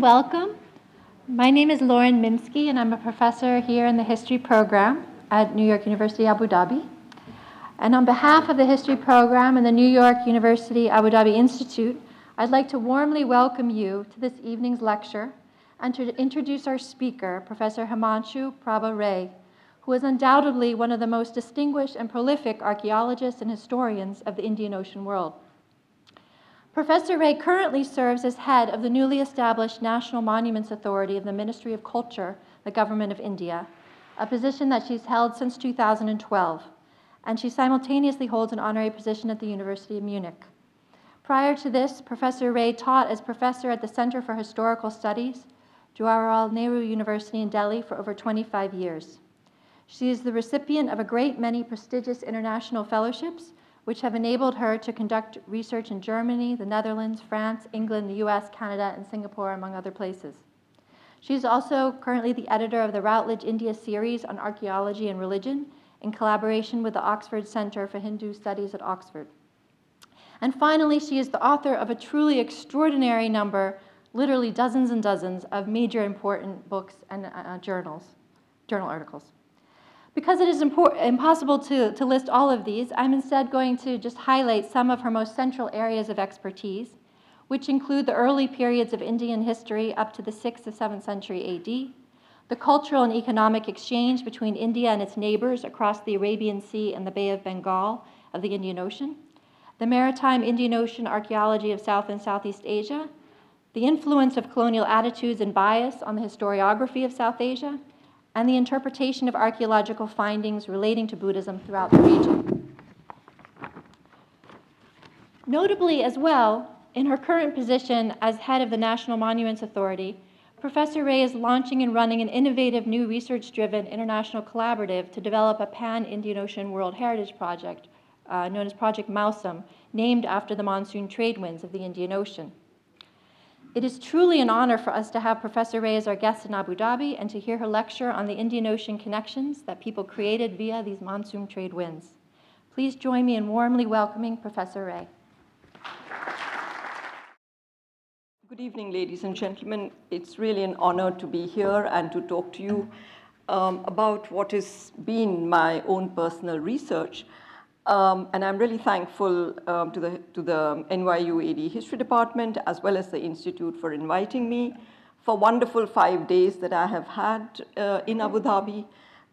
and welcome. My name is Lauren Minsky, and I'm a professor here in the history program at New York University Abu Dhabi. And on behalf of the history program and the New York University Abu Dhabi Institute, I'd like to warmly welcome you to this evening's lecture and to introduce our speaker, Professor Himanshu Prabha Ray, who is undoubtedly one of the most distinguished and prolific archaeologists and historians of the Indian Ocean world. Professor Ray currently serves as head of the newly established National Monuments Authority of the Ministry of Culture, the Government of India, a position that she's held since 2012, and she simultaneously holds an honorary position at the University of Munich. Prior to this, Professor Ray taught as professor at the Center for Historical Studies, Jawaharlal Nehru University in Delhi, for over 25 years. She is the recipient of a great many prestigious international fellowships, which have enabled her to conduct research in Germany, the Netherlands, France, England, the US, Canada, and Singapore, among other places. She is also currently the editor of the Routledge India series on archaeology and religion in collaboration with the Oxford Center for Hindu Studies at Oxford. And finally, she is the author of a truly extraordinary number, literally dozens and dozens, of major important books and journal articles. Because it is impossible to list all of these, I'm instead going to just highlight some of her most central areas of expertise, which include the early periods of Indian history up to the 6th and 7th century AD, the cultural and economic exchange between India and its neighbors across the Arabian Sea and the Bay of Bengal of the Indian Ocean, the maritime Indian Ocean archaeology of South and Southeast Asia, the influence of colonial attitudes and bias on the historiography of South Asia, and the interpretation of archaeological findings relating to Buddhism throughout the region. Notably as well, in her current position as head of the National Monuments Authority, Professor Ray is launching and running an innovative new research-driven international collaborative to develop a pan-Indian Ocean World Heritage Project known as Project Mausam, named after the monsoon trade winds of the Indian Ocean. It is truly an honor for us to have Professor Ray as our guest in Abu Dhabi and to hear her lecture on the Indian Ocean connections that people created via these monsoon trade winds. Please join me in warmly welcoming Professor Ray. Good evening, ladies and gentlemen. It's really an honor to be here and to talk to you about what has been my own personal research. And I'm really thankful to the NYU AD History Department, as well as the Institute, for inviting me for wonderful 5 days that I have had in Abu Dhabi.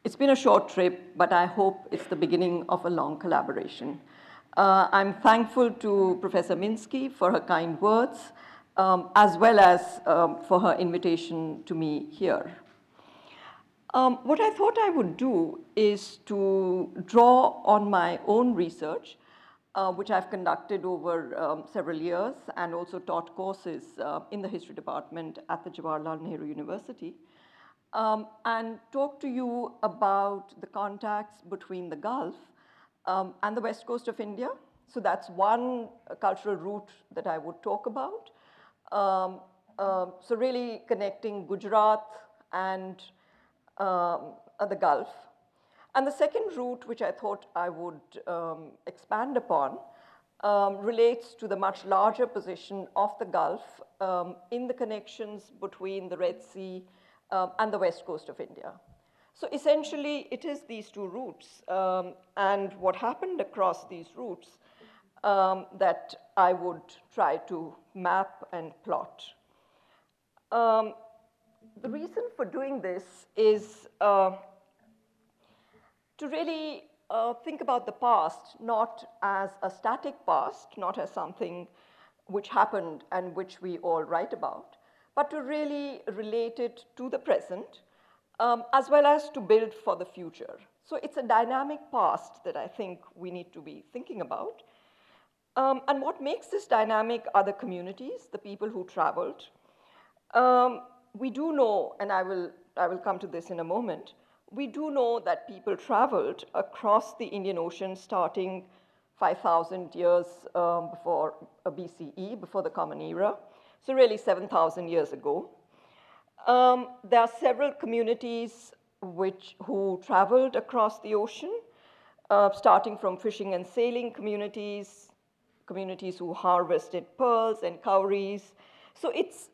It's been a short trip, but I hope it's the beginning of a long collaboration. I'm thankful to Professor Minsky for her kind words, as well as for her invitation to me here. What I thought I would do is to draw on my own research, which I've conducted over several years, and also taught courses in the history department at the Jawaharlal Nehru University, and talk to you about the contacts between the Gulf and the west coast of India. So that's one cultural route that I would talk about. So really connecting Gujarat and the Gulf. And the second route, which I thought I would expand upon, relates to the much larger position of the Gulf in the connections between the Red Sea and the west coast of India. So essentially, it is these two routes and what happened across these routes that I would try to map and plot. The reason for doing this is to really think about the past, not as a static past, not as something which happened and which we all write about, but to really relate it to the present, as well as to build for the future. So it's a dynamic past that I think we need to be thinking about. And what makes this dynamic are the communities, the people who traveled. We do know, and I will come to this in a moment, we do know that people traveled across the Indian Ocean starting 5,000 years before BCE, before the Common Era, so really 7,000 years ago. There are several communities who traveled across the ocean, starting from fishing and sailing communities, communities who harvested pearls and cowries. So it's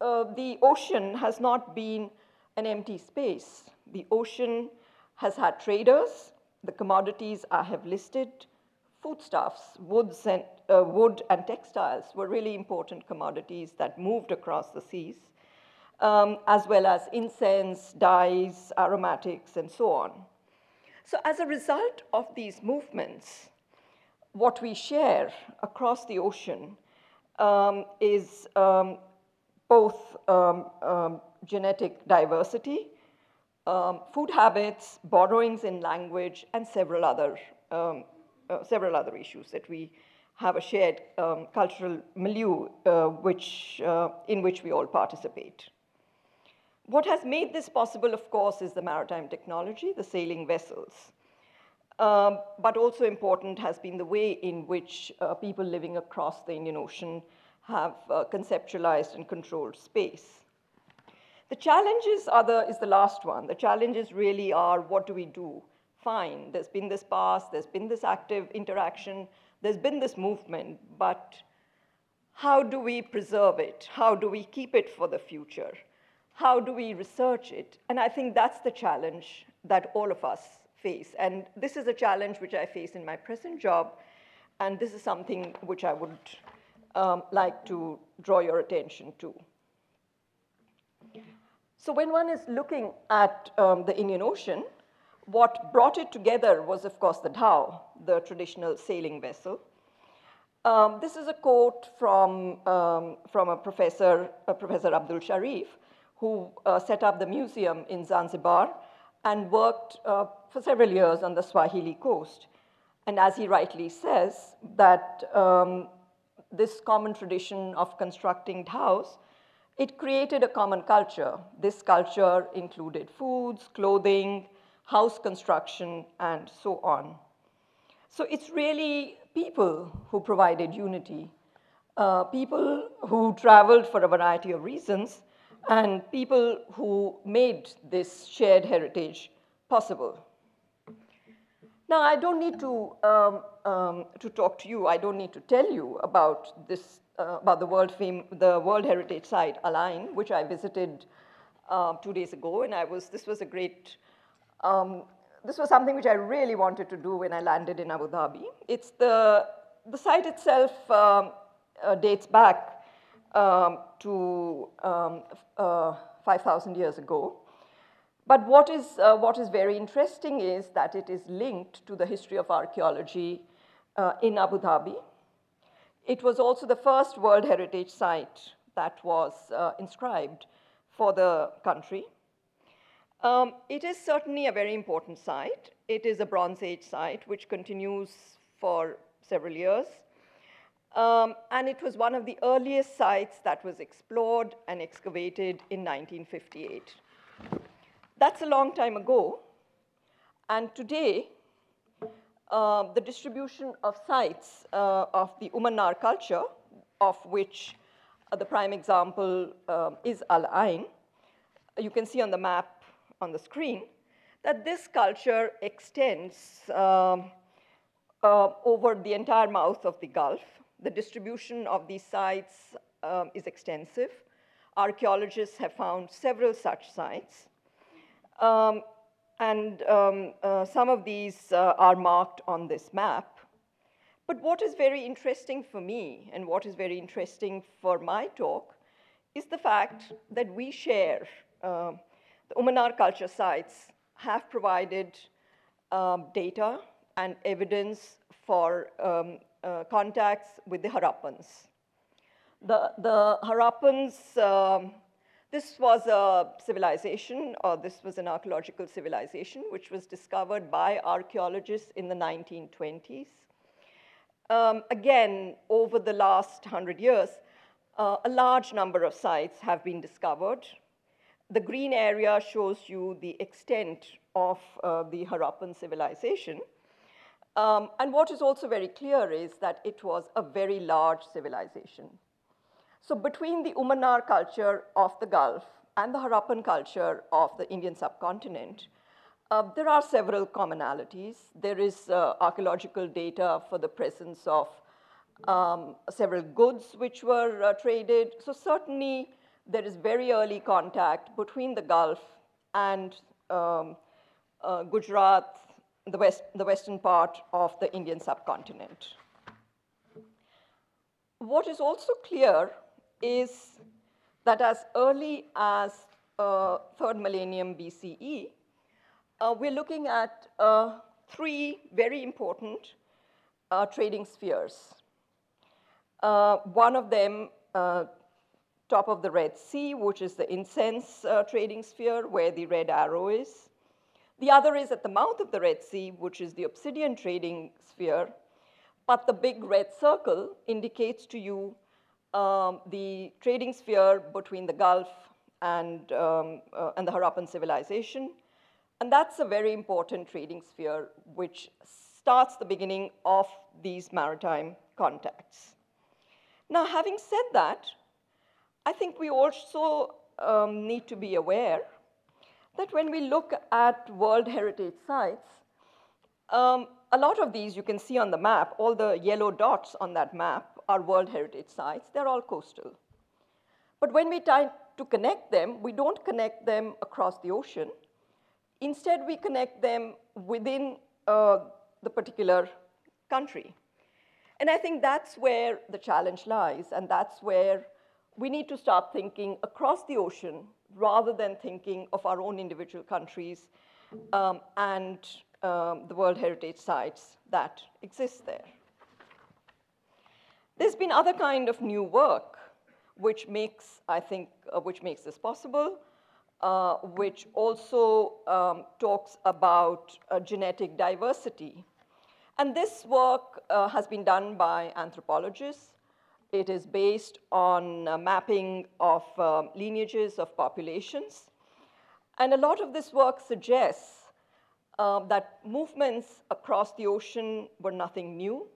the ocean has not been an empty space. The ocean has had traders. The commodities I have listed, foodstuffs, wood and textiles were really important commodities that moved across the seas, as well as incense, dyes, aromatics, and so on. So as a result of these movements, what we share across the ocean is both genetic diversity, food habits, borrowings in language, and several other issues that we have a shared cultural milieu in which we all participate. What has made this possible, of course, is the maritime technology, the sailing vessels. But also important has been the way in which people living across the Indian Ocean have conceptualized and controlled space. The challenges is the last one. The challenges really are, what do we do? Fine, there's been this past, there's been this active interaction, there's been this movement, but how do we preserve it? How do we keep it for the future? How do we research it? And I think that's the challenge that all of us face. And this is a challenge which I face in my present job, and this is something which I would like to draw your attention to. So when one is looking at the Indian Ocean, what brought it together was, of course, the dhow, the traditional sailing vessel. This is a quote from Professor Abdul Sharif, who set up the museum in Zanzibar and worked for several years on the Swahili coast. And as he rightly says, that this common tradition of constructing dhows, it created a common culture. This culture included foods, clothing, house construction, and so on. So it's really people who provided unity, people who traveled for a variety of reasons, and people who made this shared heritage possible. Now, I don't need to talk to you. I don't need to tell you about this about the World Heritage Site Al-Ain, which I visited 2 days ago, and this was something which I really wanted to do when I landed in Abu Dhabi. It's the site itself dates back to 5,000 years ago. But what is very interesting is that it is linked to the history of archaeology in Abu Dhabi. It was also the first World Heritage Site that was inscribed for the country. It is certainly a very important site. It is a Bronze Age site which continues for several years. And it was one of the earliest sites that was explored and excavated in 1958. That's a long time ago. And today, the distribution of sites of the Umm an-Nar culture, of which the prime example is Al-Ain, you can see on the map on the screen that this culture extends over the entire mouth of the Gulf. The distribution of these sites is extensive. Archaeologists have found several such sites. Some of these are marked on this map. But what is very interesting for me, and what is very interesting for my talk, is the fact that we share the Umm an-Nar culture sites have provided data and evidence for contacts with the Harappans. The Harappans, this was a civilization, or this was an archaeological civilization, which was discovered by archaeologists in the 1920s. Again, over the last 100 years, a large number of sites have been discovered. The green area shows you the extent of the Harappan civilization. And what is also very clear is that it was a very large civilization. So between the Umm an-Nar culture of the Gulf and the Harappan culture of the Indian subcontinent, there are several commonalities. There is archaeological data for the presence of several goods which were traded. So certainly there is very early contact between the Gulf and Gujarat, the western part of the Indian subcontinent. What is also clear is that as early as 3rd millennium BCE, we're looking at three very important trading spheres. One of them, top of the Red Sea, which is the incense trading sphere, where the red arrow is. The other is at the mouth of the Red Sea, which is the obsidian trading sphere. But the big red circle indicates to you the trading sphere between the Gulf and the Harappan civilization. And that's a very important trading sphere, which starts the beginning of these maritime contacts. Now, having said that, I think we also need to be aware that when we look at World Heritage Sites, a lot of these you can see on the map, all the yellow dots on that map are World Heritage Sites. They're all coastal. But when we try to connect them, we don't connect them across the ocean. Instead, we connect them within the particular country. And I think that's where the challenge lies, and that's where we need to start thinking across the ocean rather than thinking of our own individual countries and the World Heritage Sites that exist there. There's been other kind of new work which makes, I think, which makes this possible, which also talks about genetic diversity. And this work has been done by anthropologists. It is based on mapping of lineages of populations. And a lot of this work suggests that movements across the ocean were nothing new,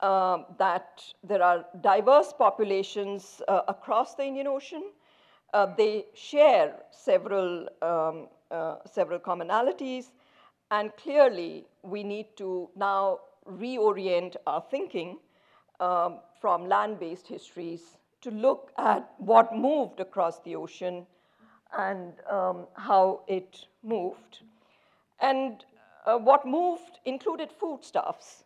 that there are diverse populations across the Indian Ocean. They share several, several commonalities, and clearly we need to now reorient our thinking from land-based histories to look at what moved across the ocean and how it moved. And what moved included foodstuffs.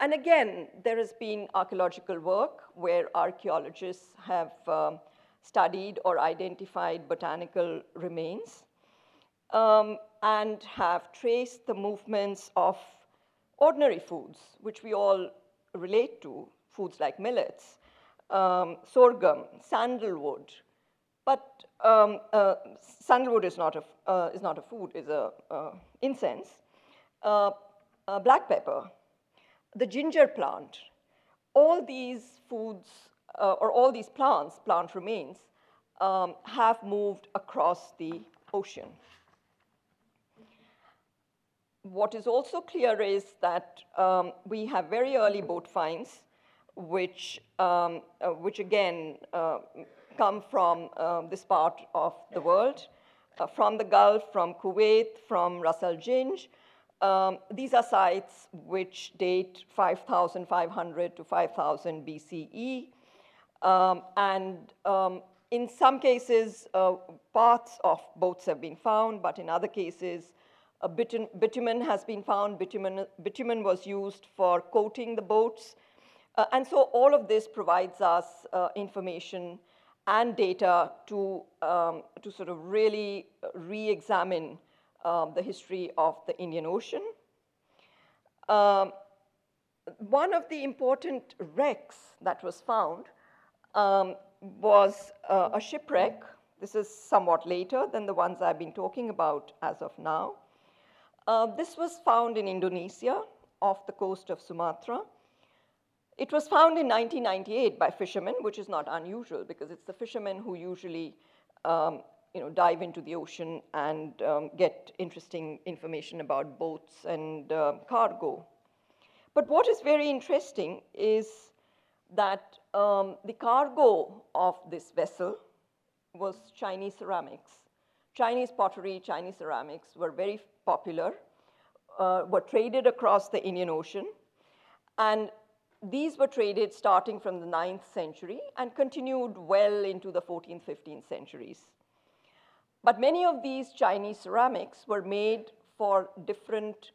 And again, there has been archaeological work where archaeologists have studied or identified botanical remains and have traced the movements of ordinary foods, which we all relate to, foods like millets, sorghum, sandalwood. But sandalwood is not a food, it's an incense. Black pepper, the ginger plant, all these foods, or all these plants, plant remains, have moved across the ocean. What is also clear is that we have very early boat finds, which again come from this part of the world, from the Gulf, from Kuwait, from Ras Al Khinj. These are sites which date 5,500 to 5,000 BCE. And in some cases, parts of boats have been found, but in other cases, bitumen has been found. Bitumen was used for coating the boats. And so all of this provides us information and data to sort of really re-examine the history of the Indian Ocean. One of the important wrecks that was found was a shipwreck. This is somewhat later than the ones I've been talking about as of now. This was found in Indonesia, off the coast of Sumatra. It was found in 1998 by fishermen, which is not unusual because it's the fishermen who usually dive into the ocean and get interesting information about boats and cargo. But what is very interesting is that the cargo of this vessel was Chinese ceramics. Chinese pottery, Chinese ceramics were very popular, were traded across the Indian Ocean, and these were traded starting from the 9th century and continued well into the 14th, 15th centuries. But many of these Chinese ceramics were made for different,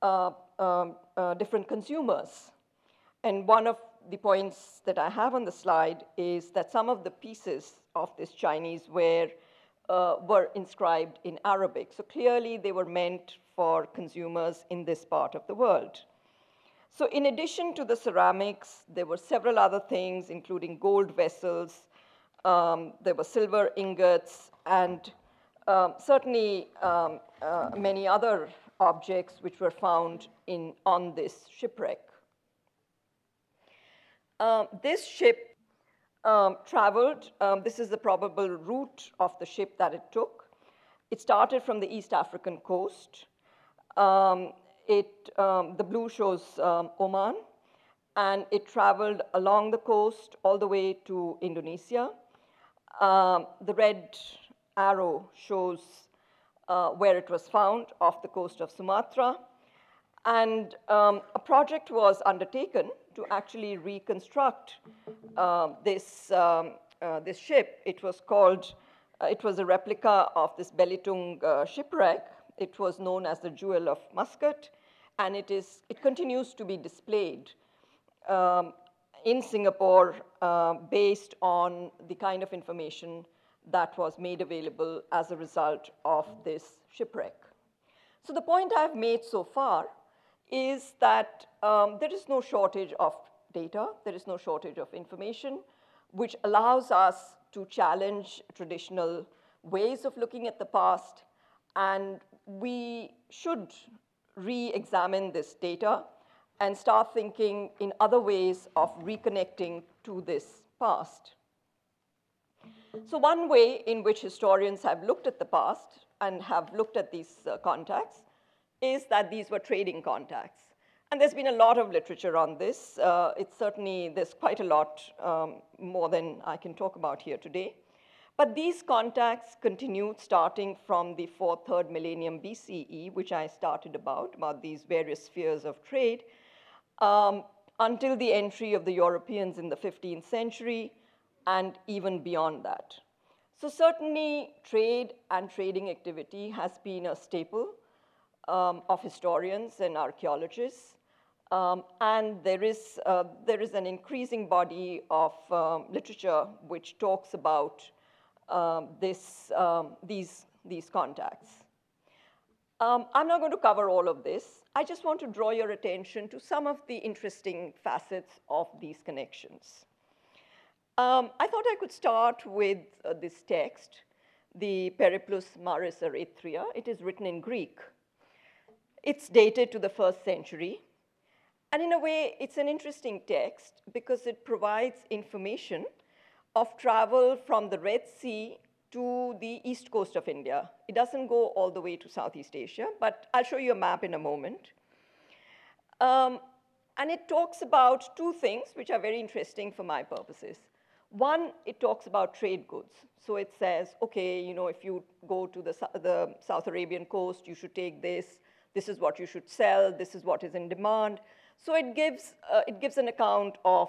different consumers. And one of the points that I have on the slide is that some of the pieces of this Chinese were inscribed in Arabic. So clearly they were meant for consumers in this part of the world. So in addition to the ceramics, there were several other things, including gold vessels, there were silver ingots, and certainly many other objects which were found on this shipwreck. This ship traveled, this is the probable route of the ship that it took. It started from the East African coast. The blue shows Oman, and it traveled along the coast all the way to Indonesia. The red arrow shows where it was found, off the coast of Sumatra. And a project was undertaken to actually reconstruct this ship. It was called, it was a replica of this Belitung shipwreck. It was known as the Jewel of Muscat, and it continues to be displayed in Singapore based on the kind of information that was made available as a result of this shipwreck. So the point I've made so far is that there is no shortage of data, there is no shortage of information, which allows us to challenge traditional ways of looking at the past, and we should re-examine this data and start thinking in other ways of reconnecting to this past. So one way in which historians have looked at the past and have looked at these contacts is that these were trading contacts. And there's been a lot of literature on this. It's certainly, there's quite a lot more than I can talk about here today. But these contacts continued starting from the 4th-3rd millennium BCE, which I started about these various spheres of trade, until the entry of the Europeans in the 15th century and even beyond that. So certainly trade and trading activity has been a staple of historians and archaeologists, and there is an increasing body of literature which talks about these contacts. I'm not going to cover all of this. I just want to draw your attention to some of the interesting facets of these connections. I thought I could start with this text, the Periplus Maris Erythraea. It is written in Greek. It's dated to the 1st century. And in a way, it's an interesting text because it provides information of travel from the Red Sea to the east coast of India. It doesn't go all the way to Southeast Asia, but I'll show you a map in a moment. And it talks about two things which are very interesting for my purposes. One, it talks about trade goods. So it says, okay, you know, if you go to the South Arabian coast, you should take this. This is what you should sell. This is what is in demand. So it gives an account of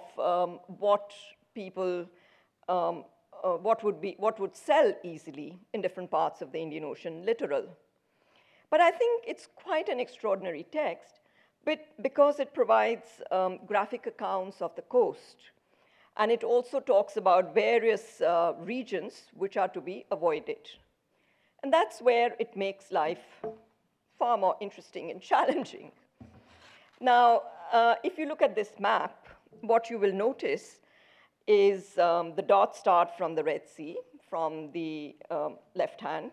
what people what would sell easily in different parts of the Indian Ocean littoral. But I think it's quite an extraordinary text, but because it provides graphic accounts of the coast, and it also talks about various regions which are to be avoided, and that's where it makes life far more interesting and challenging. Now, if you look at this map, what you will notice is the dots start from the Red Sea, from the left hand,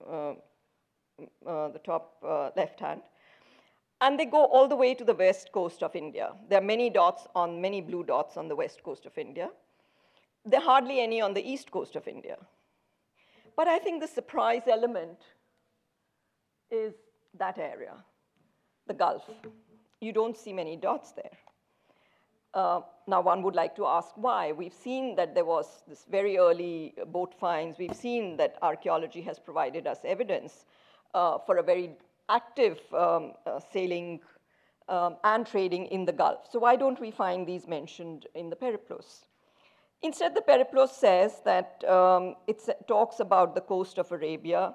the top left hand, and they go all the way to the west coast of India. There are many dots on, many blue dots on the west coast of India. There are hardly any on the east coast of India. But I think the surprise element is that area, the Gulf. You don't see many dots there. Now, one would like to ask why. We've seen that there was this very early boat finds. We've seen that archaeology has provided us evidence for a very active sailing and trading in the Gulf. So why don't we find these mentioned in the Periplus? Instead, the Periplus says that it talks about the coast of Arabia,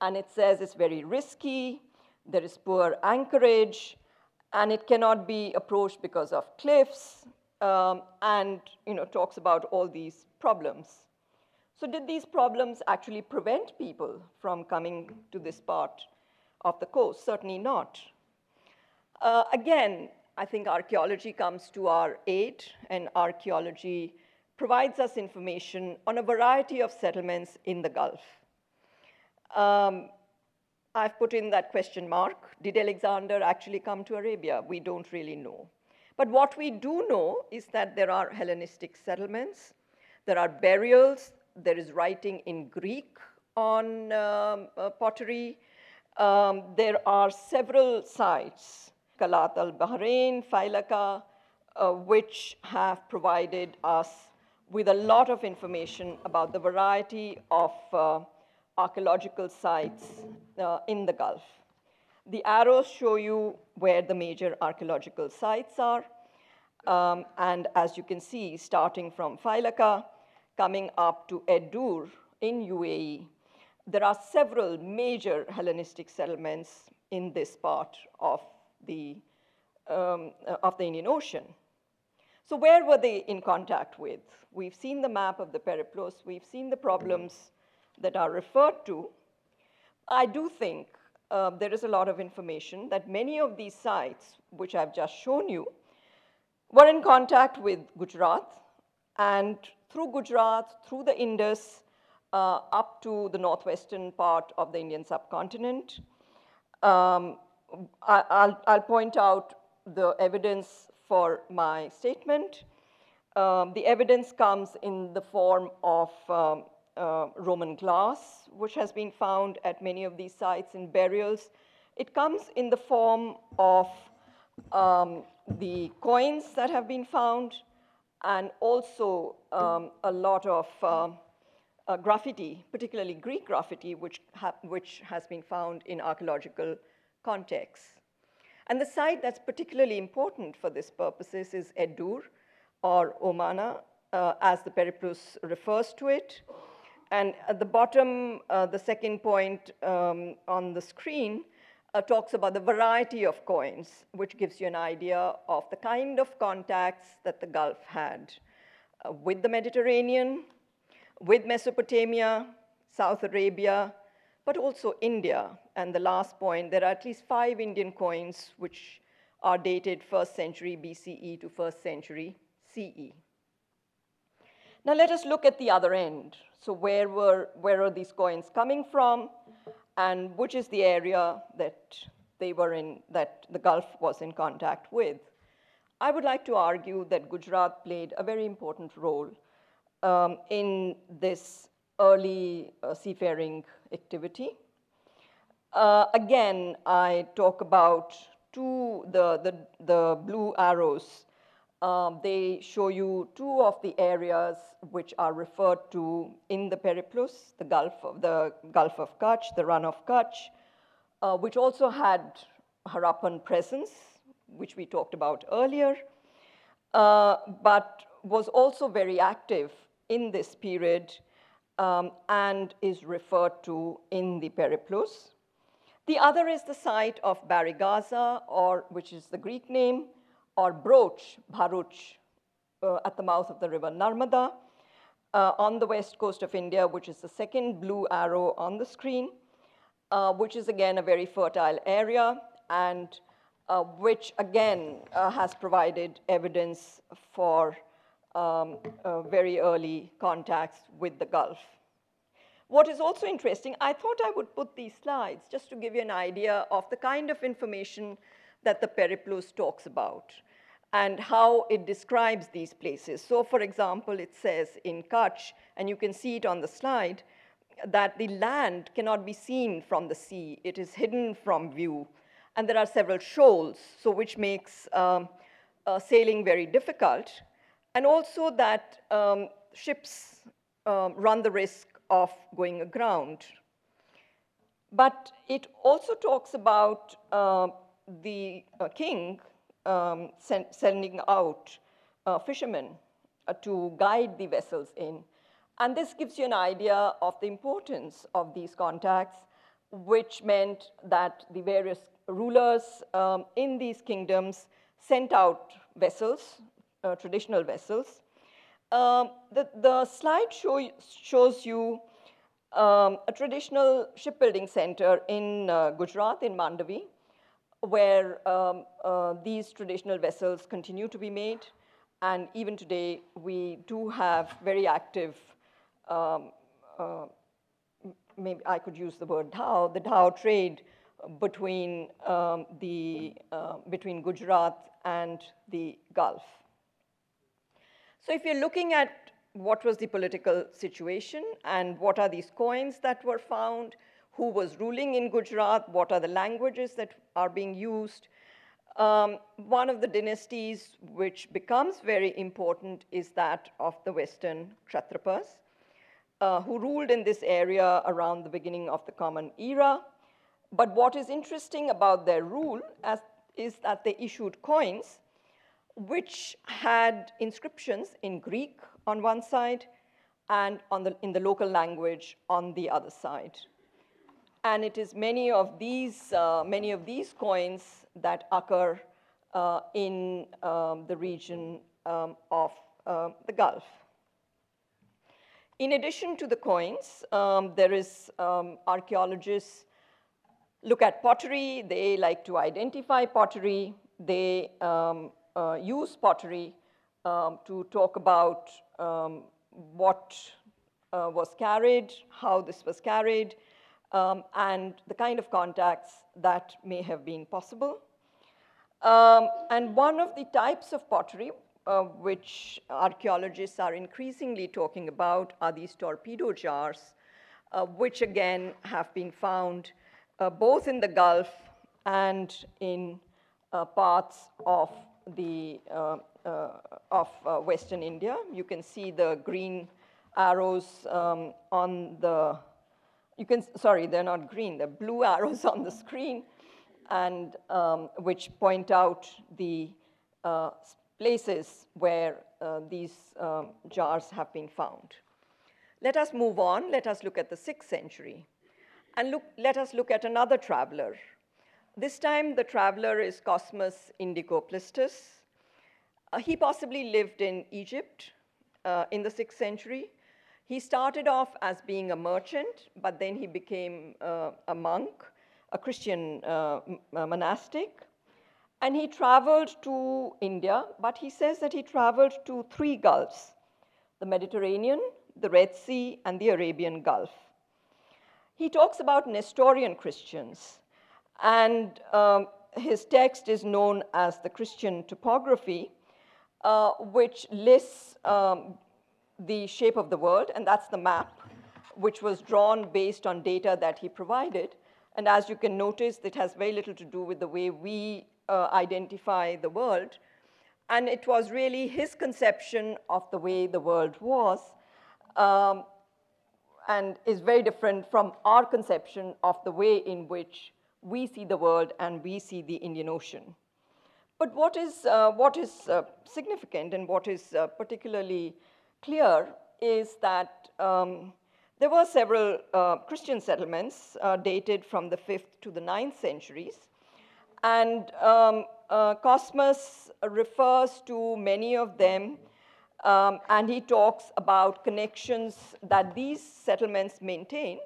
and it says it's very risky, there is poor anchorage, and it cannot be approached because of cliffs, and talks about all these problems. So did these problems actually prevent people from coming to this part of the coast? Certainly not. Again, I think archaeology comes to our aid, and archaeology provides us information on a variety of settlements in the Gulf. I've put in that question mark. Did Alexander actually come to Arabia? We don't really know. But what we do know is that there are Hellenistic settlements, there are burials, there is writing in Greek on pottery. There are several sites, Kalat al-Bahrain, Failaka, which have provided us with a lot of information about the variety of archaeological sites in the Gulf. The arrows show you where the major archaeological sites are. And as you can see, starting from Failaka, coming up to Eddur in UAE, there are several major Hellenistic settlements in this part of the Indian Ocean. So where were they in contact with? We've seen the map of the Periplus. We've seen the problems that are referred to. I do think there is a lot of information that many of these sites, which I've just shown you, were in contact with Gujarat, and through Gujarat, through the Indus, up to the northwestern part of the Indian subcontinent. I'll point out the evidence for my statement. The evidence comes in the form of Roman glass, which has been found at many of these sites in burials. It comes in the form of the coins that have been found, and also a lot of graffiti, particularly Greek graffiti, which has been found in archaeological contexts. And the site that's particularly important for this purposes is Eddur, or Omana, as the Periplus refers to it. And at the bottom, the second point on the screen talks about the variety of coins, which gives you an idea of the kind of contacts that the Gulf had with the Mediterranean, with Mesopotamia, South Arabia, but also India. And the last point, there are at least 5 Indian coins which are dated 1st century BCE to 1st century CE. Now let us look at the other end. So where are these coins coming from, and which is the area that they were in, that the Gulf was in contact with? I would like to argue that Gujarat played a very important role in this early seafaring activity. Again, I talk about the blue arrows. They show you 2 of the areas which are referred to in the Periplus, the Gulf of Kutch, the Run of Kutch, which also had Harappan presence, which we talked about earlier, but was also very active in this period, and is referred to in the Periplus. The other is the site of Barigaza, or which is the Greek name, or Bharuch, at the mouth of the river Narmada, on the west coast of India, which is the second blue arrow on the screen, which is again a very fertile area, and which again has provided evidence for very early contacts with the Gulf. What is also interesting, I thought I would put these slides just to give you an idea of the kind of information that the Periplus talks about and how it describes these places. So for example, it says in Kutch, and you can see it on the slide, that the land cannot be seen from the sea. It is hidden from view. And there are several shoals, so which makes sailing very difficult. And also that ships run the risk of going aground. But it also talks about the king sending out fishermen to guide the vessels in. And this gives you an idea of the importance of these contacts, which meant that the various rulers in these kingdoms sent out vessels, traditional vessels. The slide shows you a traditional shipbuilding center in Gujarat, in Mandavi, where these traditional vessels continue to be made. And even today, we do have very active, maybe I could use the word dhow, the dhow trade between, between Gujarat and the Gulf. So if you're looking at what was the political situation and what are these coins that were found, who was ruling in Gujarat, what are the languages that are being used, one of the dynasties which becomes very important is that of the Western Kshatrapas, who ruled in this area around the beginning of the Common Era. But what is interesting about their rule is that they issued coins which had inscriptions in Greek on one side and in the local language on the other side. And it is many of these coins that occur in the region of the Gulf. In addition to the coins, there is archaeologists look at pottery. They like to identify pottery. They use pottery to talk about what was carried, how this was carried, and the kind of contacts that may have been possible. And one of the types of pottery which archaeologists are increasingly talking about are these torpedo jars, which again have been found both in the Gulf and in parts of the Western India. You can see the green arrows on the sorry, they're not green, they're blue arrows on the screen, and which point out the places where these jars have been found. Let us move on. Let us look at the 6th century. And let us look at another traveler. This time, the traveler is Cosmas Indicoplistus. He possibly lived in Egypt in the 6th century. He started off as being a merchant, but then he became a monk, a Christian monastic. And he traveled to India, but he says that he traveled to 3 gulfs, the Mediterranean, the Red Sea, and the Arabian Gulf. He talks about Nestorian Christians, and his text is known as the Christian Topography, which lists the shape of the world, and that's the map, which was drawn based on data that he provided. And as you can notice, it has very little to do with the way we identify the world. And it was really his conception of the way the world was, and is very different from our conception of the way in which we see the world and we see the Indian Ocean. But what is significant and what is particularly clear is that there were several Christian settlements dated from the 5th to the 9th centuries. And Cosmas refers to many of them, and he talks about connections that these settlements maintained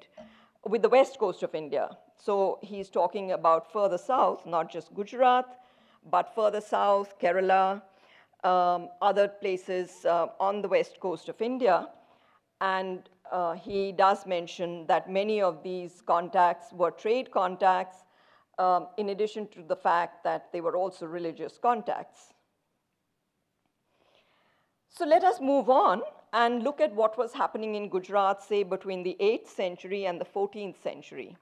with the west coast of India. So he's talking about further south, not just Gujarat, but further south, Kerala, other places on the west coast of India. And he does mention that many of these contacts were trade contacts, in addition to the fact that they were also religious contacts. So let us move on and look at what was happening in Gujarat, say, between the 8th century and the 14th century.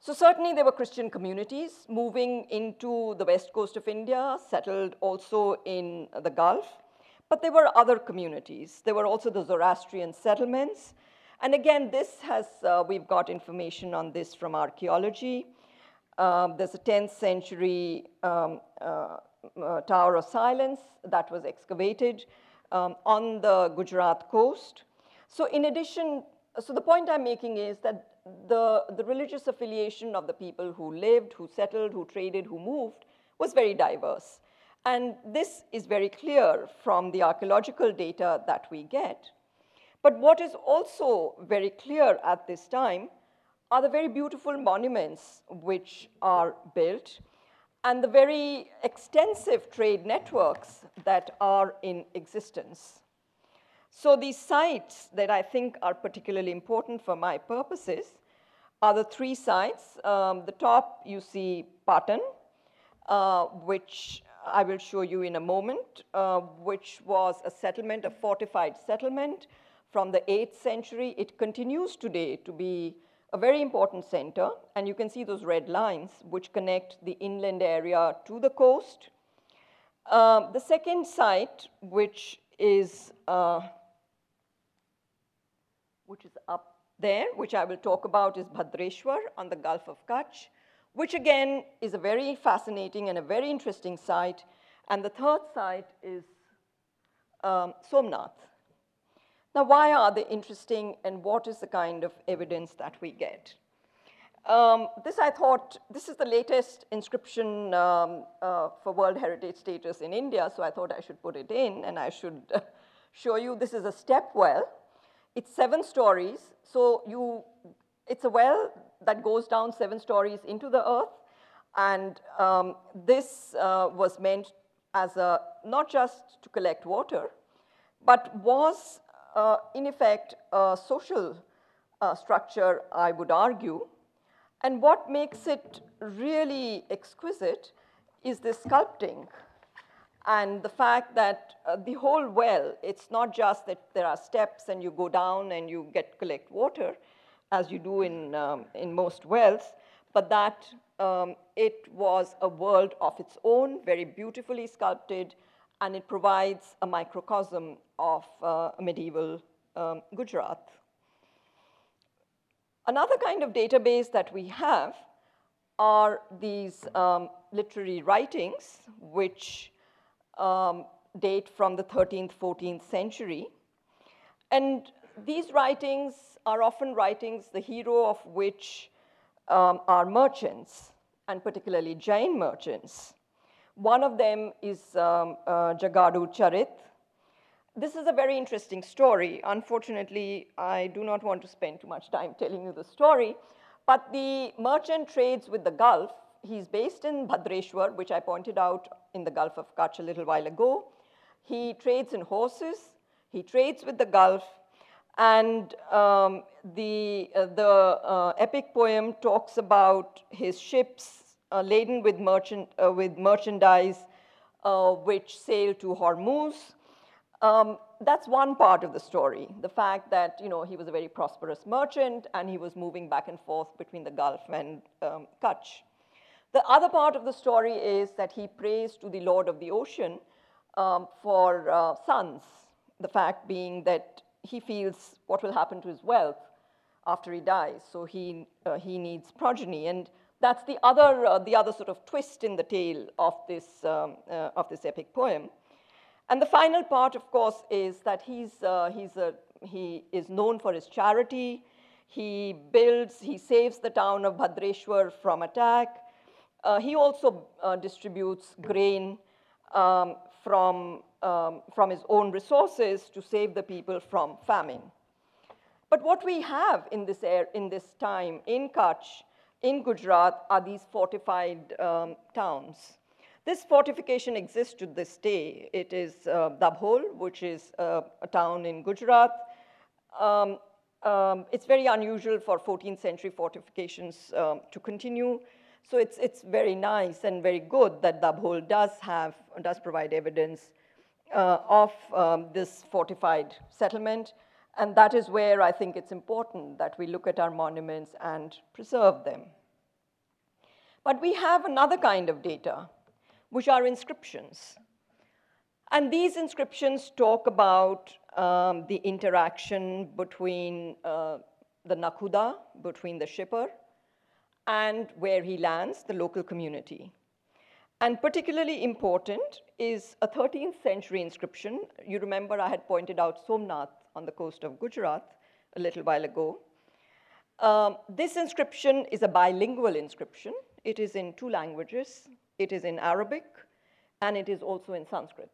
So certainly there were Christian communities moving into the west coast of India, settled also in the Gulf. But there were other communities. There were also the Zoroastrian settlements. And again, this has, we've got information on this from archaeology. There's a 10th century Tower of Silence that was excavated on the Gujarat coast. So in addition, so the point I'm making is that the religious affiliation of the people who lived, who settled, who traded, who moved was very diverse. And this is very clear from the archaeological data that we get. But what is also very clear at this time are the very beautiful monuments which are built and the very extensive trade networks that are in existence. So these sites that I think are particularly important for my purposes are the three sites. The top you see Patan, which I will show you in a moment, which was a settlement, a fortified settlement from the 8th century. It continues today to be a very important center, and you can see those red lines which connect the inland area to the coast. The second site, which is up there, which I will talk about, is Bhadreshwar on the Gulf of Kutch, which again is a very fascinating and a very interesting site. And the third site is Somnath. Now, why are they interesting and what is the kind of evidence that we get? This is the latest inscription for World Heritage status in India, so I thought I should put it in and I should show you. This is a step well. It's 7 stories, so it's a well that goes down 7 stories into the earth, and this was meant as not just to collect water, but was in effect a social structure, I would argue. And what makes it really exquisite is this sculpting and the fact that the whole well, it's not just that there are steps and you go down and you collect water, as you do in most wells, but that it was a world of its own, very beautifully sculpted, and it provides a microcosm of medieval Gujarat. Another kind of database that we have are these literary writings, which date from the 13th, 14th century. And these writings are often writings, the hero of which are merchants, and particularly Jain merchants. One of them is Jagadu Charit. This is a very interesting story. Unfortunately, I do not want to spend too much time telling you the story, but the merchant trades with the Gulf. He's based in Bhadreshwar, which I pointed out in the Gulf of Kutch a little while ago. He trades in horses, he trades with the Gulf, and the epic poem talks about his ships laden with merchandise which sailed to Hormuz. That's one part of the story, the fact that he was a very prosperous merchant and he was moving back and forth between the Gulf and Kutch. The other part of the story is that he prays to the Lord of the Ocean for sons, the fact being that he feels what will happen to his wealth after he dies, so he needs progeny, and that's the other sort of twist in the tale of this epic poem. And the final part, of course, is that he is known for his charity. He saves the town of Bhadreshwar from attack. He also distributes grain from his own resources to save the people from famine. But what we have in this time in Kutch, in Gujarat, are these fortified towns. This fortification exists to this day. It is Dabhol, which is a town in Gujarat. It's very unusual for 14th century fortifications to continue. So it's very nice and very good that Dabhol does provide evidence of this fortified settlement, and that is where I think it's important that we look at our monuments and preserve them. But we have another kind of data, which are inscriptions. And these inscriptions talk about the interaction between the Nakuda, between the shipper, and where he lands, the local community. And particularly important is a 13th century inscription. You remember I had pointed out Somnath on the coast of Gujarat a little while ago. This inscription is a bilingual inscription. It is in two languages. It is in Arabic, and it is also in Sanskrit.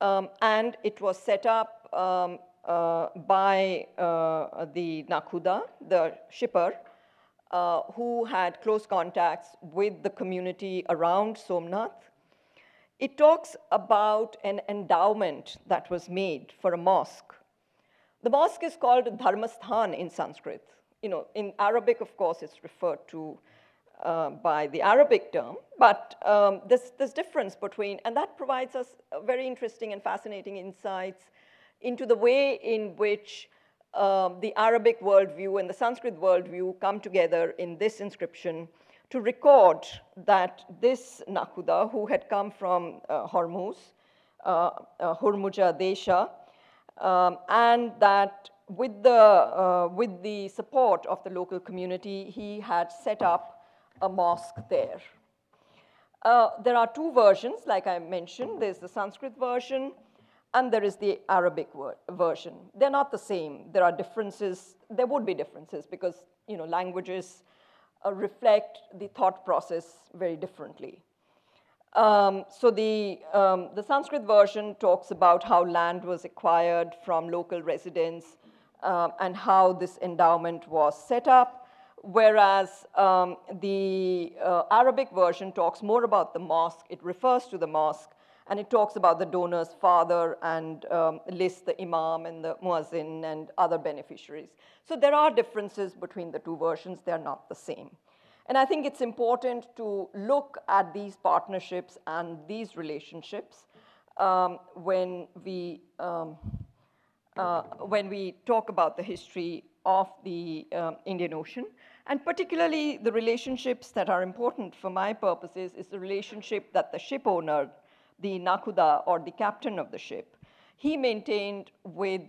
And it was set up by the Nakuda, the shipper, who had close contacts with the community around Somnath. It talks about an endowment that was made for a mosque. The mosque is called Dharmasthan in Sanskrit. You know, in Arabic, of course, it's referred to by the Arabic term, but this difference between, and that provides us very interesting and fascinating insights into the way in which the Arabic worldview and the Sanskrit worldview come together in this inscription to record that this Nakuda, who had come from Hormuz, Hormuja Desha, and that with the support of the local community, he had set up a mosque there. There are two versions, like I mentioned. There's the Sanskrit version, and there is the Arabic version. They're not the same. There are differences. There would be differences because, you know, languages reflect the thought process very differently. So the Sanskrit version talks about how land was acquired from local residents and how this endowment was set up, whereas the Arabic version talks more about the mosque. It refers to the mosque, and it talks about the donor's father and lists the imam and the muazzin and other beneficiaries. So there are differences between the two versions. They are not the same. And I think it's important to look at these partnerships and these relationships when we talk about the history of the Indian Ocean. And particularly the relationships that are important for my purposes is the relationship that the ship owner, the Nakuda, or the captain of the ship, he maintained with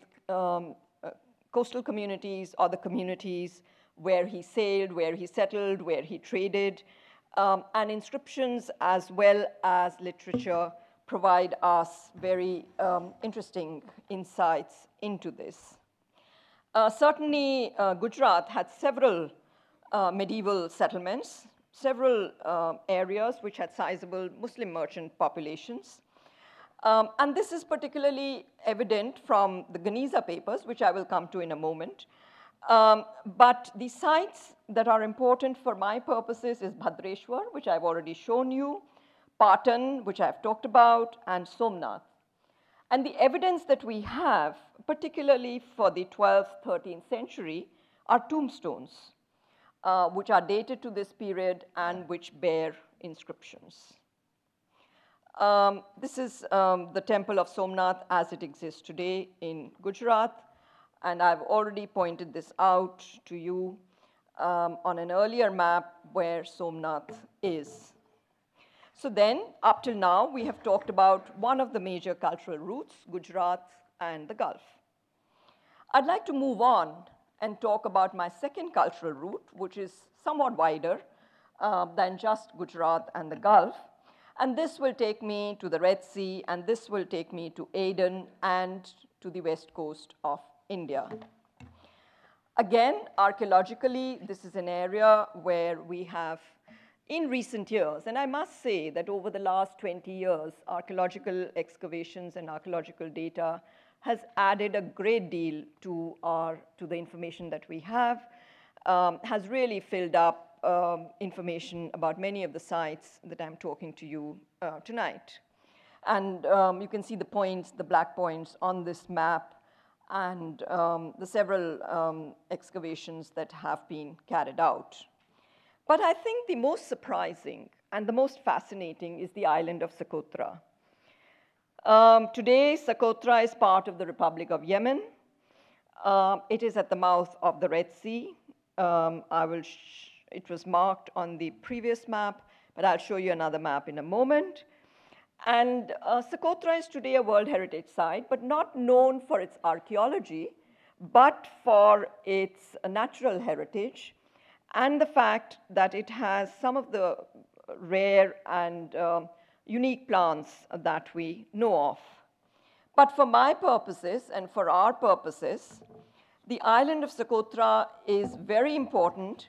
coastal communities or the communities where he sailed, where he settled, where he traded. And inscriptions as well as literature provide us very interesting insights into this. Certainly, Gujarat had several medieval settlements, several areas which had sizable Muslim merchant populations. And this is particularly evident from the Geniza papers, which I will come to in a moment. But the sites that are important for my purposes is Bhadreshwar, which I've already shown you, Patan, which I've talked about, and Somnath. And the evidence that we have, particularly for the 12th, 13th century, are tombstones, which are dated to this period and which bear inscriptions. This is the temple of Somnath as it exists today in Gujarat. And I've already pointed this out to you on an earlier map where Somnath is. So then, up till now, we have talked about one of the major cultural routes, Gujarat and the Gulf. I'd like to move on and talk about my second cultural route, which is somewhat wider than just Gujarat and the Gulf. And this will take me to the Red Sea, and this will take me to Aden and to the west coast of India. Again, archaeologically, this is an area where we have, in recent years, and I must say that over the last 20 years, archaeological excavations and archaeological data has added a great deal to the information that we have, has really filled up information about many of the sites that I'm talking to you tonight. And you can see the points, the black points on this map, and the several excavations that have been carried out. But I think the most surprising and the most fascinating is the island of Socotra. Today, Socotra is part of the Republic of Yemen. It is at the mouth of the Red Sea. It was marked on the previous map, but I'll show you another map in a moment. And Socotra is today a World Heritage Site, but not known for its archaeology, but for its natural heritage. and the fact that it has some of the rare and unique plants that we know of. But for my purposes and for our purposes, the island of Socotra is very important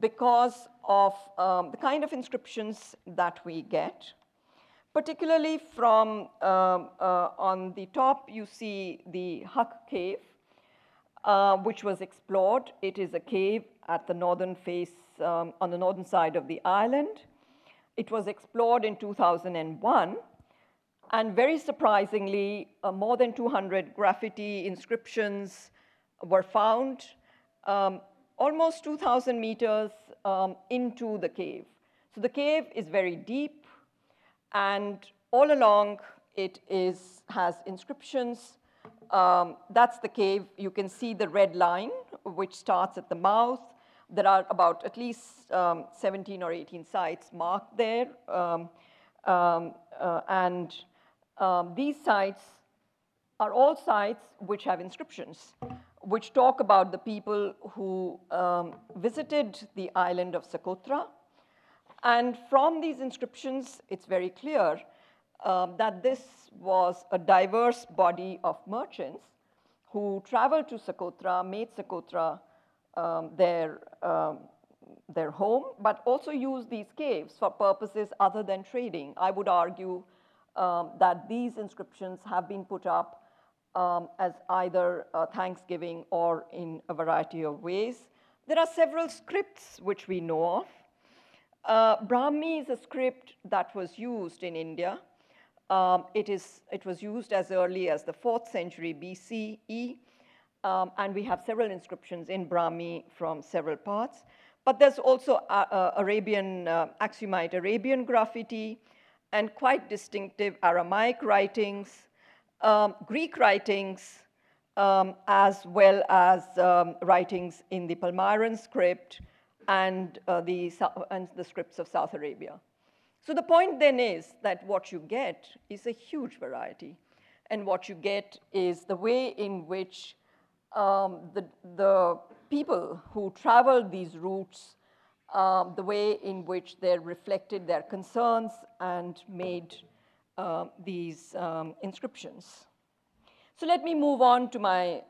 because of the kind of inscriptions that we get. Particularly from, on the top, you see the Hak cave, which was explored. It is a cave at the northern face, on the northern side of the island. It was explored in 2001, and very surprisingly, more than 200 graffiti inscriptions were found almost 2,000 meters into the cave. So the cave is very deep, and all along it has inscriptions. That's the cave. You can see the red line, which starts at the mouth. There are about at least 17 or 18 sites marked there. These sites are all sites which have inscriptions, which talk about the people who visited the island of Socotra. And from these inscriptions, it's very clear that this was a diverse body of merchants who traveled to Socotra, made Socotra their home, but also used these caves for purposes other than trading. I would argue that these inscriptions have been put up as either thanksgiving or in a variety of ways. There are several scripts which we know of. Brahmi is a script that was used in India. It was used as early as the 4th century BCE, and we have several inscriptions in Brahmi from several parts. But there's also Aksumite Arabian graffiti, and quite distinctive Aramaic writings, Greek writings, as well as writings in the Palmyran script and the scripts of South Arabia. So the point then is that what you get is a huge variety, and what you get is the way in which the people who traveled these routes, the way in which they reflected their concerns and made these inscriptions. So let me move on to my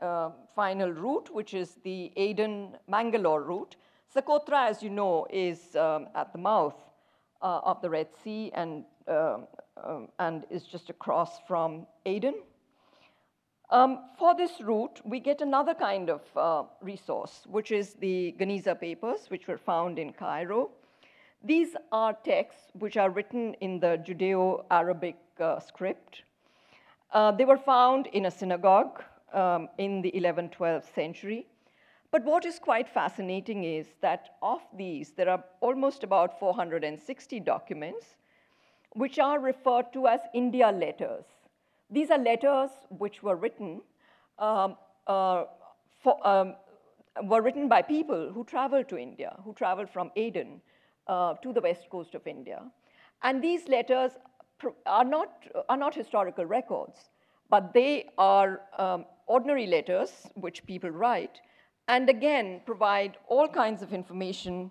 final route, which is the Aden-Mangalore route. Socotra, as you know, is at the mouth of the Red Sea and is just across from Aden. For this route, we get another kind of resource, which is the Geniza papers, which were found in Cairo. These are texts which are written in the Judeo-Arabic script. They were found in a synagogue in the 11th, 12th century. But what is quite fascinating is that of these, there are almost about 460 documents, which are referred to as India letters. These are letters which were written by people who traveled to India, who traveled from Aden to the west coast of India. And these letters are not historical records, but they are ordinary letters which people write, and again, provide all kinds of information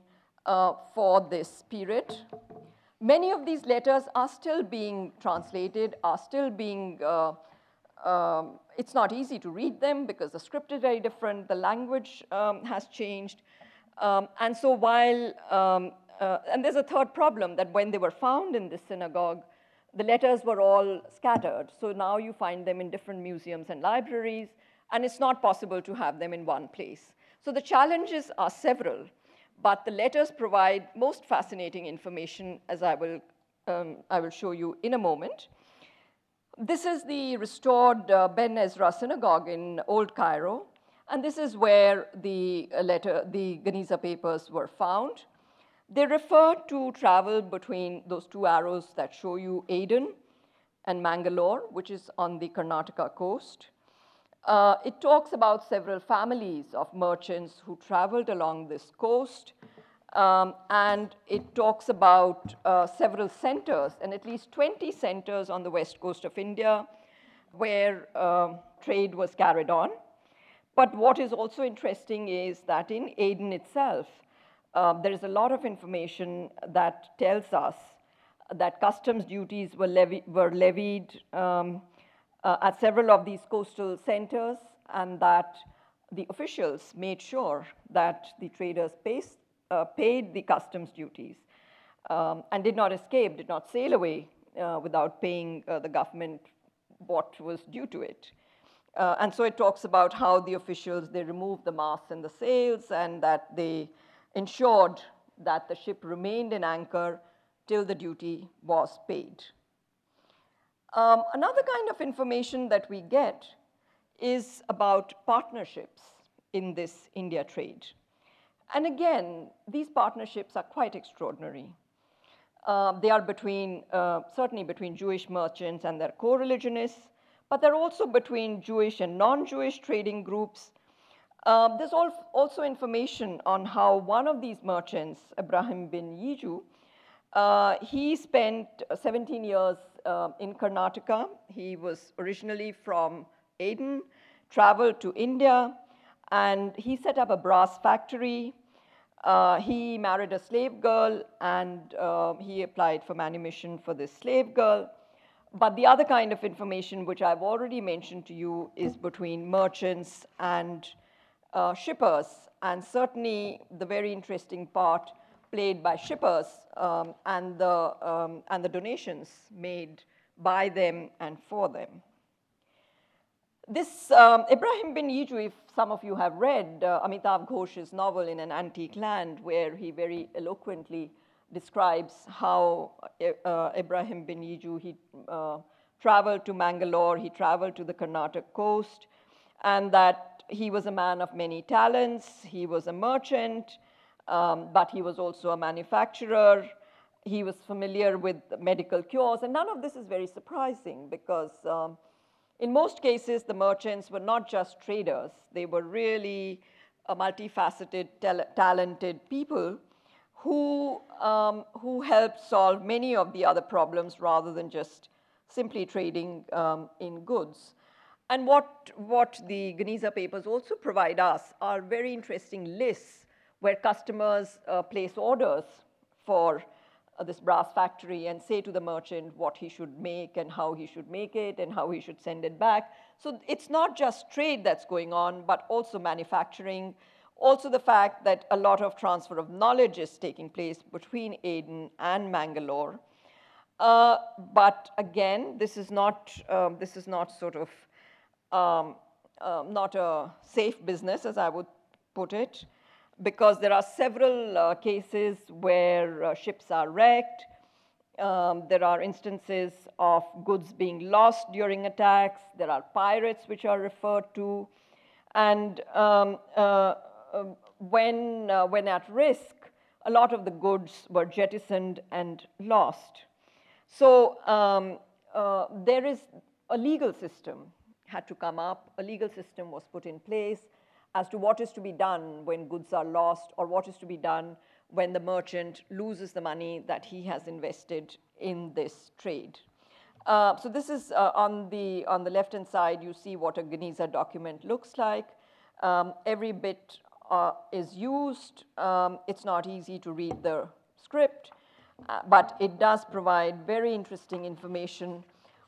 for this period. Many of these letters are still being translated, are still being, it's not easy to read them because the script is very different, the language has changed. And so while, and there's a third problem, that when they were found in this synagogue, the letters were all scattered. So now you find them in different museums and libraries, and it's not possible to have them in one place. So the challenges are several, but the letters provide most fascinating information, as I will show you in a moment. This is the restored Ben Ezra synagogue in Old Cairo, and this is where the Geniza papers were found. They refer to travel between those two arrows that show you Aden and Mangalore, which is on the Karnataka coast. It talks about several families of merchants who traveled along this coast, and it talks about several centers, and at least 20 centers on the west coast of India where trade was carried on. But what is also interesting is that in Aden itself, there is a lot of information that tells us that customs duties were levied at several of these coastal centers, and that the officials made sure that the traders paid the customs duties and did not escape, did not sail away without paying the government what was due to it. And so it talks about how the officials, they removed the masts and the sails, and that they ensured that the ship remained in anchor till the duty was paid. Another kind of information that we get is about partnerships in this India trade. And again, these partnerships are quite extraordinary. They are between, certainly between Jewish merchants and their co-religionists, but they're also between Jewish and non-Jewish trading groups. There's also information on how one of these merchants, Abraham bin Yiju, he spent 17 years in Karnataka. He was originally from Aden, traveled to India, and he set up a brass factory. He married a slave girl, and he applied for manumission for this slave girl. But the other kind of information, which I've already mentioned to you, is between merchants and shippers, and certainly the very interesting part played by shippers and the donations made by them and for them. This Ibrahim bin Yiju, if some of you have read Amitav Ghosh's novel In an Antique Land, where he very eloquently describes how Ibrahim bin Yiju, he traveled to Mangalore, he traveled to the Karnataka coast, and that he was a man of many talents. He was a merchant, but he was also a manufacturer. He was familiar with medical cures, and none of this is very surprising because in most cases, the merchants were not just traders. They were really multifaceted, talented people who helped solve many of the other problems rather than just simply trading in goods. And what the Geniza papers also provide us are very interesting lists where customers place orders for this brass factory and say to the merchant what he should make and how he should make it and how he should send it back. So it's not just trade that's going on, but also manufacturing, also the fact that a lot of transfer of knowledge is taking place between Aden and Mangalore. But again, this is not sort of not a safe business, as I would put it, because there are several cases where ships are wrecked. There are instances of goods being lost during attacks. There are pirates which are referred to. And when at risk, a lot of the goods were jettisoned and lost. So there is a legal system had to come up. A legal system was put in place as to what is to be done when goods are lost, or what is to be done when the merchant loses the money that he has invested in this trade. So this is on the left-hand side, you see what a Geniza document looks like. Every bit is used. It's not easy to read the script, but it does provide very interesting information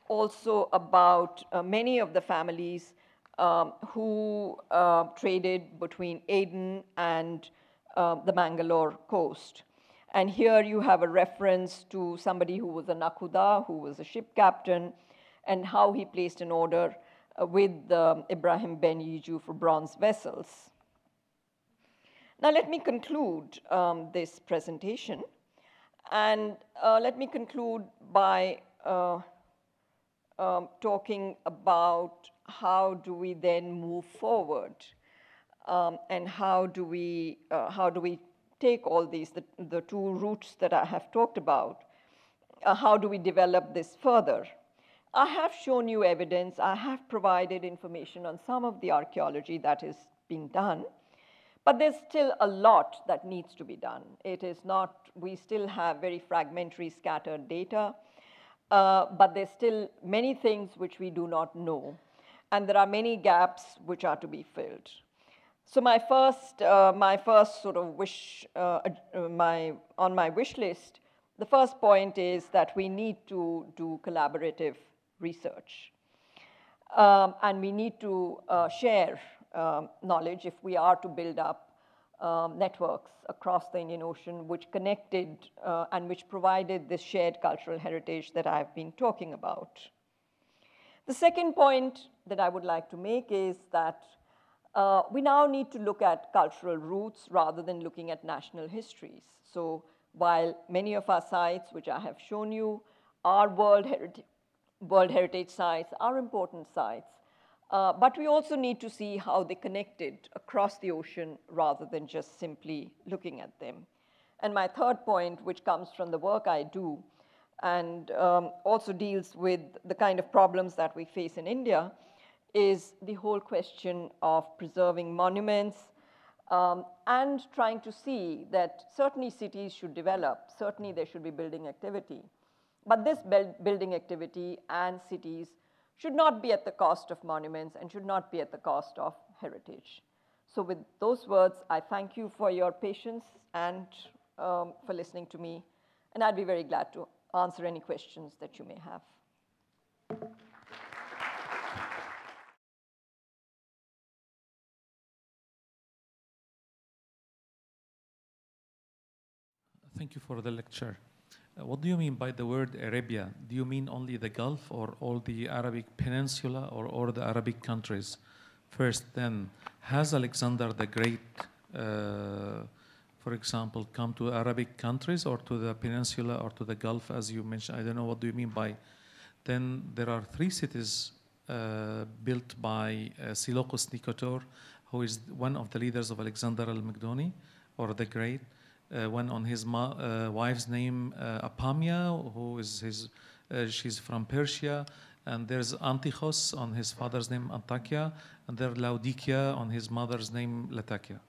also about many of the families who traded between Aden and the Mangalore coast. And here you have a reference to somebody who was a Nakuda, who was a ship captain, and how he placed an order with Ibrahim ben Yiju for bronze vessels. Now let me conclude this presentation, and let me conclude by talking about how do we then move forward, and how do we take all these the two routes that I have talked about? How do we develop this further? I have shown you evidence. I have provided information on some of the archaeology that is being done, but there's still a lot that needs to be done. It is not. We still have very fragmentary, scattered data. But there's still many things which we do not know, and there are many gaps which are to be filled. So my first sort of wish, on my wish list, the first point is that we need to do collaborative research, and we need to share knowledge if we are to build up networks across the Indian Ocean, which connected and which provided this shared cultural heritage that I've been talking about. The second point that I would like to make is that we now need to look at cultural roots rather than looking at national histories. So while many of our sites, which I have shown you, are World Heritage sites, are important sites, but we also need to see how they connected across the ocean rather than just simply looking at them. And my third point, which comes from the work I do and also deals with the kind of problems that we face in India, is the whole question of preserving monuments and trying to see that certainly cities should develop, certainly there should be building activity, but this building activity and cities should not be at the cost of monuments and should not be at the cost of heritage. So with those words, I thank you for your patience and for listening to me, and I'd be very glad to answer any questions that you may have. Thank you for the lecture. What do you mean by the word Arabia? Do you mean only the Gulf or all the Arabic Peninsula or all the Arabic countries? First, then, has Alexander the Great, for example, come to Arabic countries or to the Peninsula or to the Gulf, as you mentioned? I don't know, what do you mean by... Then there are three cities built by Seleucus Nicator, who is one of the leaders of Alexander Al-Macedoni, or the Great. One on his wife's name, Apamia, who is his, she's from Persia, and there's Antichos on his father's name, Antakya, and there's Laodicea on his mother's name, Latakia.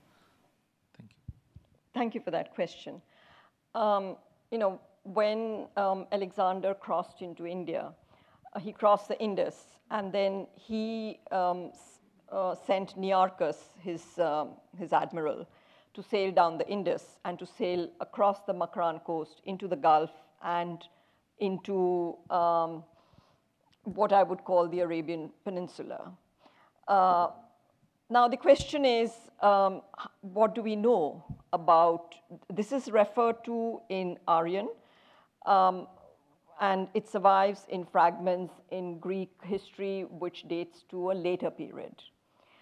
Thank you. Thank you for that question. You know, when Alexander crossed into India, he crossed the Indus, and then he sent Nearchus, his admiral, to sail down the Indus and to sail across the Makran coast into the Gulf and into what I would call the Arabian Peninsula. Now the question is, what do we know about, this is referred to in Aryan, and it survives in fragments in Greek history, which dates to a later period.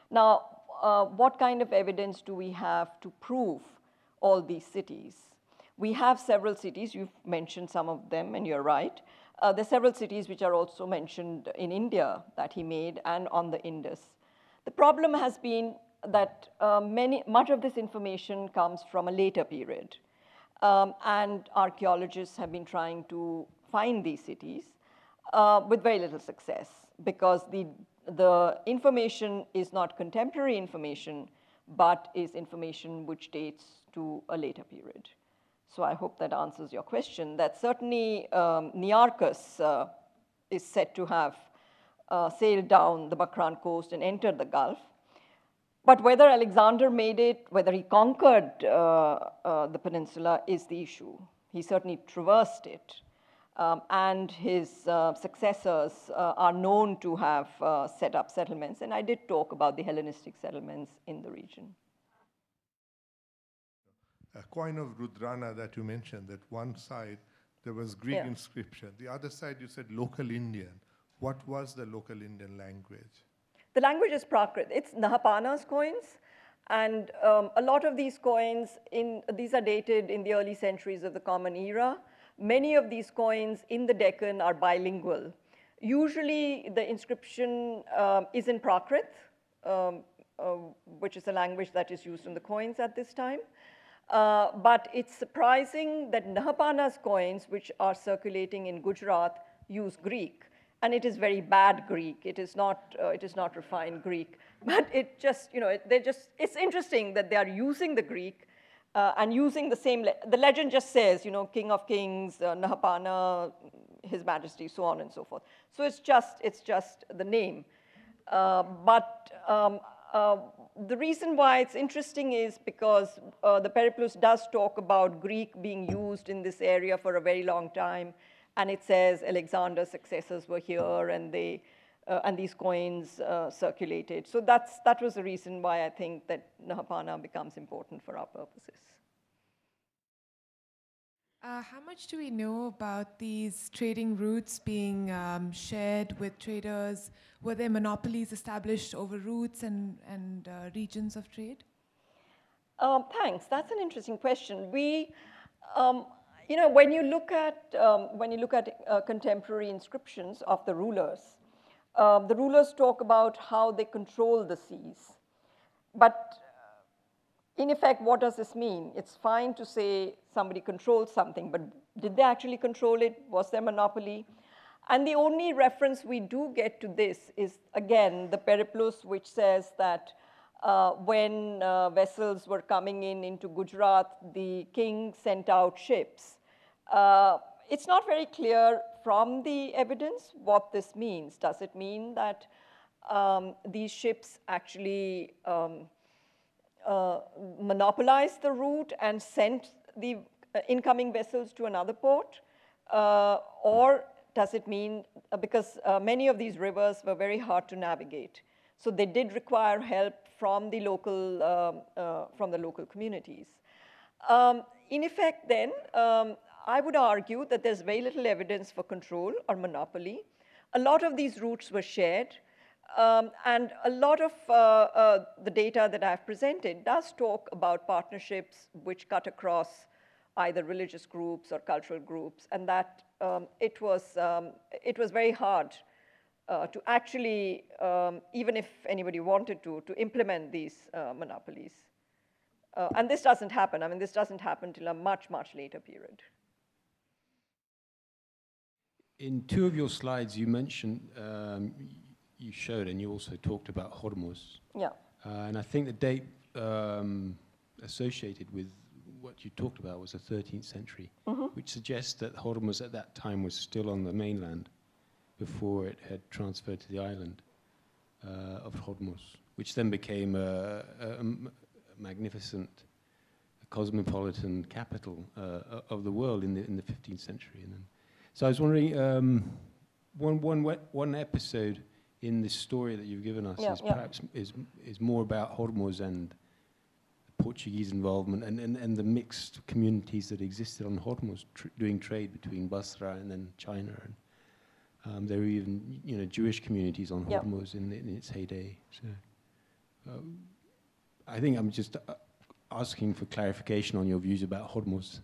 Now, what kind of evidence do we have to prove all these cities? We have several cities, you've mentioned some of them, and you're right. There are several cities which are also mentioned in India that he made and on the Indus. The problem has been that much of this information comes from a later period, and archaeologists have been trying to find these cities with very little success, because the information is not contemporary information, but is information which dates to a later period. So I hope that answers your question. That certainly Nearchus is said to have sailed down the Makran coast and entered the Gulf. But whether Alexander made it, whether he conquered the peninsula is the issue. He certainly traversed it. And his successors are known to have set up settlements. And I did talk about the Hellenistic settlements in the region. A coin of Rudrana that you mentioned, that one side, there was Greek inscription. The other side, you said local Indian. What was the local Indian language? The language is Prakrit. It's Nahapana's coins. And a lot of these coins, these are dated in the early centuries of the Common Era. Many of these coins in the Deccan are bilingual. Usually the inscription is in Prakrit, which is a language that is used on the coins at this time. But it's surprising that Nahapana's coins, which are circulating in Gujarat, use Greek. And it is very bad Greek. It is not refined Greek. But it just, you know, it's interesting that they are using the Greek and using the same, the legend just says, you know, King of Kings, Nahapana, His Majesty, so on and so forth. So it's just the name. But The reason why it's interesting is because the Periplus does talk about Greek being used in this area for a very long time, and it says Alexander's successors were here, and they and these coins circulated. So that was the reason why I think that Nahapana becomes important for our purposes. How much do we know about these trading routes being shared with traders? Were there monopolies established over routes and regions of trade? Thanks. That's an interesting question. We, you know, when you look at contemporary inscriptions of the rulers talk about how they control the seas, but in effect, what does this mean? It's fine to say somebody controls something, but did they actually control it? Was there monopoly? And the only reference we do get to this is, again, the Periplus, which says that when vessels were coming in into Gujarat, the king sent out ships. It's not very clear from the evidence what this means. Does it mean that these ships actually monopolized the route and sent the incoming vessels to another port? Or does it mean, because many of these rivers were very hard to navigate, so they did require help from the local communities. In effect then, I would argue that there's very little evidence for control or monopoly. A lot of these routes were shared. And a lot of the data that I've presented does talk about partnerships which cut across either religious groups or cultural groups, and that it was very hard to actually, even if anybody wanted to implement these monopolies. And this doesn't happen. I mean, this doesn't happen till a much, much later period. In two of your slides, you mentioned you showed, and you also talked about Hormuz. Yeah. And I think the date associated with what you talked about was the 13th century, which suggests that Hormuz at that time was still on the mainland before it had transferred to the island of Hormuz, which then became a magnificent cosmopolitan capital of the world in the 15th century. And then, so I was wondering, one episode in this story that you've given us is perhaps more about Hormuz and Portuguese involvement and the mixed communities that existed on Hormuz doing trade between Basra and then China. And, there were even, you know, Jewish communities on Hormuz in its heyday. So I think I'm just asking for clarification on your views about Hormuz.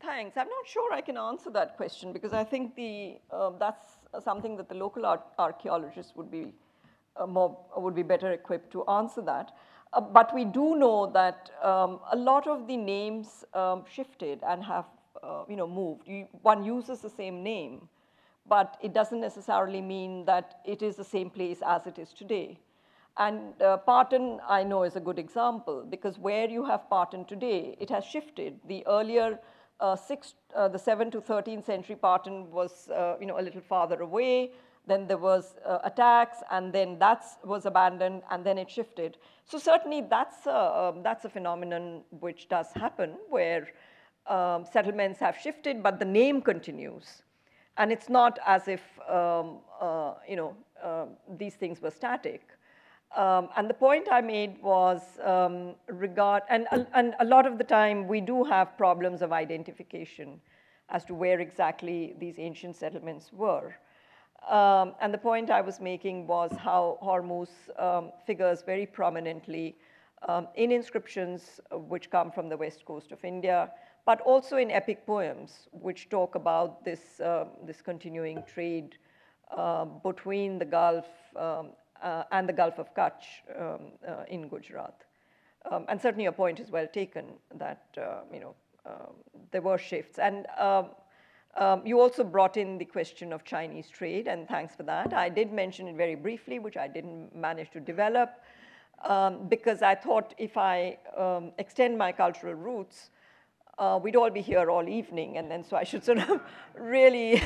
Thanks. I'm not sure I can answer that question, because I think the that's something that the local archaeologists would be better equipped to answer that. But we do know that a lot of the names shifted and have moved. One uses the same name, but it doesn't necessarily mean that it is the same place as it is today. And Patan, I know, is a good example, because where you have Patan today, it has shifted. The earlier the 7th to 13th century Patan was a little farther away, then there was attacks, and then that was abandoned, and then it shifted. So certainly that's a phenomenon which does happen, where settlements have shifted, but the name continues. And it's not as if these things were static. And the point I made was and a lot of the time we do have problems of identification as to where exactly these ancient settlements were. And the point I was making was how Hormuz figures very prominently in inscriptions which come from the west coast of India, but also in epic poems which talk about this, this continuing trade between the Gulf and the Gulf of Kutch in Gujarat. And certainly your point is well taken that, there were shifts. And you also brought in the question of Chinese trade, and thanks for that. I did mention it very briefly, which I didn't manage to develop, because I thought if I extend my cultural roots, we'd all be here all evening, and then so I should sort of really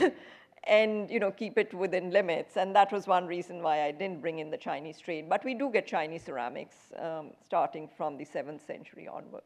and keep it within limits. And that was one reason why I didn't bring in the Chinese trade. But we do get Chinese ceramics starting from the 7th century onward.